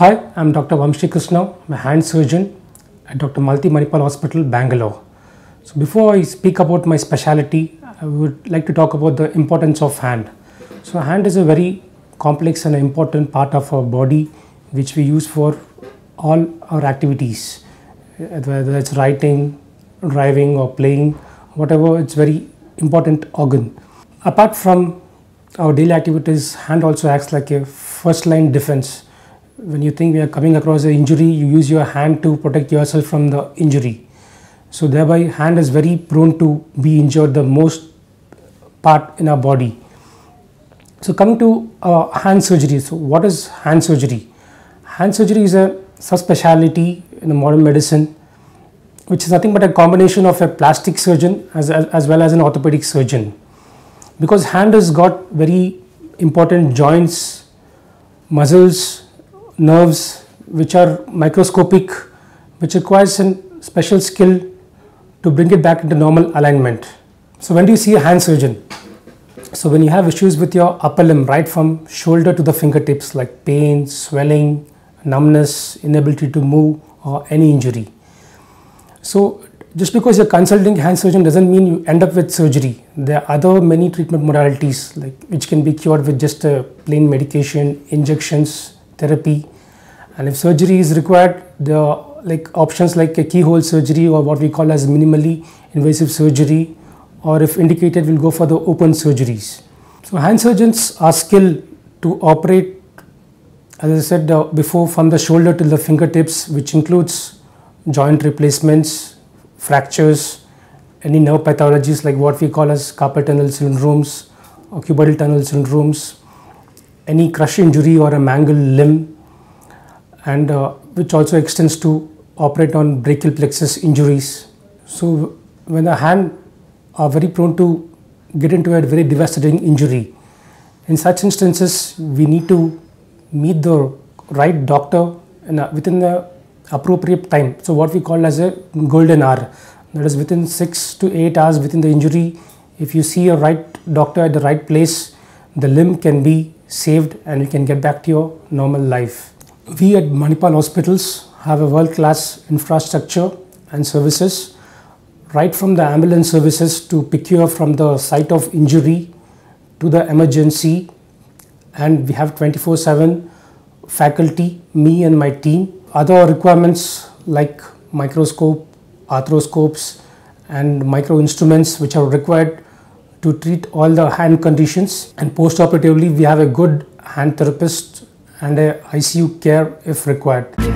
Hi, I am Dr. Vamshi Krishna. I'm a hand surgeon at Dr. Malathi Manipal Hospital, Bangalore. So before I speak about my specialty, I would like to talk about the importance of hand. So hand is a very complex and important part of our body which we use for all our activities, whether it's writing, driving or playing, whatever, it's very important organ. Apart from our daily activities, hand also acts like a first line defense. When you think we are coming across an injury, you use your hand to protect yourself from the injury. So thereby hand is very prone to be injured the most part in our body. So coming to hand surgery. So what is hand surgery? Hand surgery is a subspecialty in the modern medicine, which is nothing but a combination of a plastic surgeon as well as an orthopedic surgeon. Because hand has got very important joints, muscles, nerves which are microscopic, which requires a special skill to bring it back into normal alignment. So when do you see a hand surgeon? So when you have issues with your upper limb, right from shoulder to the fingertips, like pain, swelling, numbness, inability to move or any injury. So just because you're consulting hand surgeon doesn't mean you end up with surgery. There are other many treatment modalities which can be cured with just a plain medication, injections, therapy, and if surgery is required, there are options like a keyhole surgery or what we call as minimally invasive surgery, or if indicated, we'll go for the open surgeries. So hand surgeons are skilled to operate, as I said before, from the shoulder till the fingertips, which includes joint replacements, fractures, any nerve pathologies like what we call as carpal tunnel syndromes or cubital tunnel syndromes, any crush injury or a mangled limb, and which also extends to operate on brachial plexus injuries. So when the hand are very prone to get into a very devastating injury, in such instances we need to meet the right doctor within the appropriate time. So what we call as a golden hour, that is within 6 to 8 hours within the injury. If you see a right doctor at the right place, the limb can be saved and you can get back to your normal life. We at Manipal Hospitals have a world-class infrastructure and services, right from the ambulance services to pick you up from the site of injury to the emergency, and we have 24/7 faculty, me and my team. Other requirements like microscope, arthroscopes and microinstruments which are required to treat all the hand conditions, and post-operatively we have a good hand therapist and a ICU care if required.